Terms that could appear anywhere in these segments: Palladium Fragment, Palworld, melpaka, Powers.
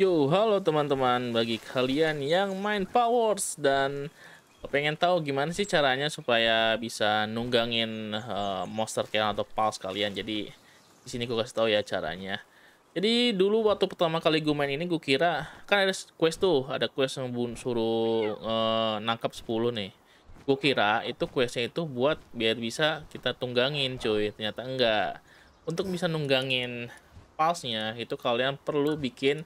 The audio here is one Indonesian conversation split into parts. Yo, halo teman-teman, bagi kalian yang main Powers dan pengen tahu gimana sih caranya supaya bisa nunggangin monster kalian atau pals kalian. Jadi di sini gue kasih tahu ya caranya. Jadi dulu waktu pertama kali gue main ini gue kira kan ada quest tuh, ada quest yang suruh nangkap 10 nih. Gue kira itu questnya itu buat biar bisa kita tunggangin, cuy. Ternyata enggak. Untuk bisa nunggangin palsnya itu kalian perlu bikin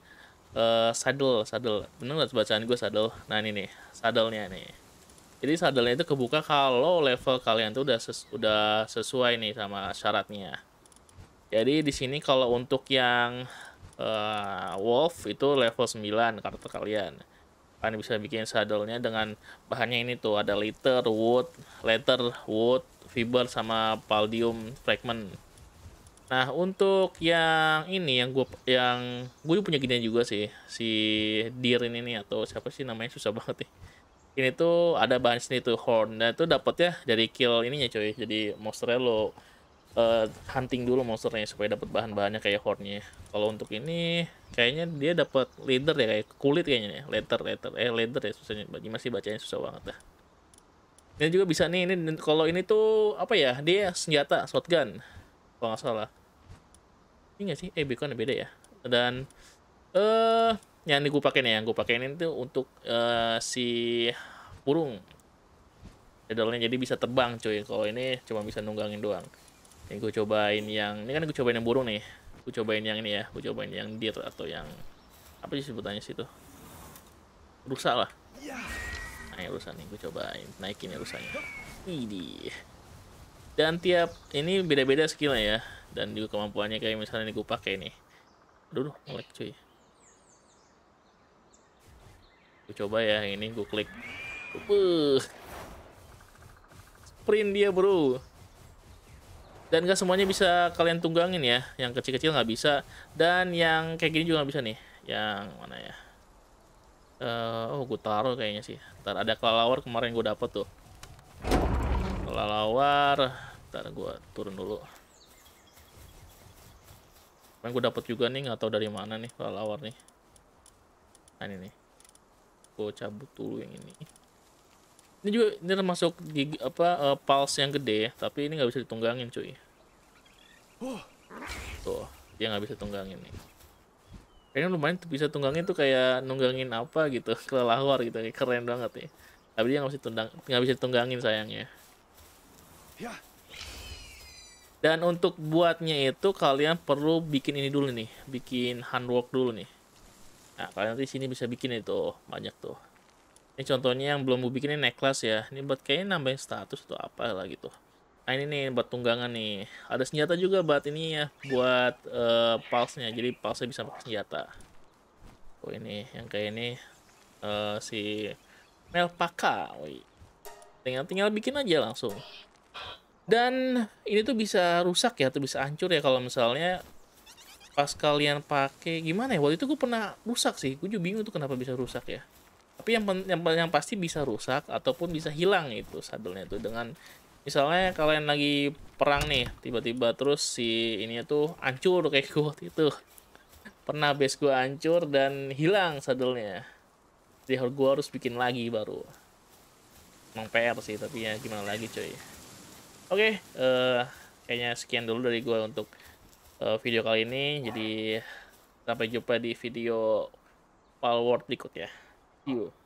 saddle. Bener gak bacaan gue saddle? Nah ini nih saddlenya nih. Jadi saddlenya itu kebuka kalau level kalian tuh udah sesuai nih sama syaratnya. Jadi di sini kalau untuk yang wolf itu level 9 karakter kalian. Kalian bisa bikin saddlenya dengan bahannya ini tuh ada leather, wood, fiber sama palladium fragment. Nah untuk yang ini yang gue punya gini juga sih, si deer ini nih, atau siapa sih namanya, susah banget nih. Ini tuh ada bahan sini tuh horn, dan itu dapatnya dari kill ininya, cuy. Jadi monsternya lo hunting dulu monsternya supaya dapat bahan-bahannya kayak hornnya. Kalau untuk ini kayaknya dia dapat leather ya, kayak kulit kayaknya nih. Leather ya susahnya, masih bacanya susah banget dah. Ini juga bisa nih, ini kalau ini tuh apa ya, dia senjata shotgun kalau nggak salah. Ini nggak sih? Bekonnya beda ya. Dan yang gue pakein itu untuk si burung saddlenya, jadi bisa terbang, cuy. Kalau ini cuma bisa nunggangin doang. Ini gue cobain yang ini kan, gue cobain yang burung nih. Gue cobain yang ini ya, gue cobain yang deer atau yang apa sih sebutannya situ, rusa lah. Nah yang rusa nih gue cobain, naikin ya rusanya. Ini dan tiap ini beda-beda skillnya ya, dan juga kemampuannya. Kayak misalnya ini gue pakai nih, aduh ngelag cuy. Gue coba ya yang ini, gue klik sprint dia bro. Dan gak semuanya bisa kalian tunggangin ya, yang kecil-kecil nggak bisa, dan yang kayak gini juga nggak bisa nih. Yang mana ya, gue taruh kayaknya sih. Ntar ada kelelawar kemarin gue dapet tuh, kelelawar. Ntar gue turun dulu. Kemarin gue dapet juga nih, nggak tahu dari mana nih kelelawar nih. Nah ini nih, gue cabut dulu yang ini. Ini juga ini termasuk gigi, apa pals yang gede, tapi ini nggak bisa ditunggangin, cuy. Tuh dia nggak bisa tunggangin nih. Kayaknya lumayan bisa tunggangin tuh, kayak nunggangin apa gitu, kelelawar gitu, kayak keren banget nih. Tapi dia nggak bisa tunggangin sayangnya. Dan untuk buatnya itu kalian perlu bikin ini dulu nih, bikin handwork dulu nih. Nah kalian di sini bisa bikin itu banyak tuh. Ini contohnya yang belum gue bikin, ini necklace ya. Ini buat kayaknya nambahin status atau apa lah gitu. Nah ini nih buat tunggangan nih. Ada senjata juga buat ini ya, buat pulse-nya. Jadi pulse-nya bisa pakai senjata. Oh ini yang kayak ini si melpaka. Tinggal bikin aja langsung. Dan ini tuh bisa rusak ya, atau bisa hancur ya kalau misalnya pas kalian pakai. Gimana ya, waktu itu gue pernah rusak sih, gue juga bingung tuh kenapa bisa rusak ya. Tapi yang pasti bisa rusak ataupun bisa hilang itu saddlenya itu, dengan misalnya kalian lagi perang nih, tiba-tiba terus si ininya tuh hancur. Kayak gue waktu itu pernah base gue hancur dan hilang saddlenya, jadi gue harus bikin lagi baru. Emang PR sih, tapi ya gimana lagi cuy. Oke, kayaknya sekian dulu dari gue untuk video kali ini. Jadi sampai jumpa di video Palworld berikut ya. See you.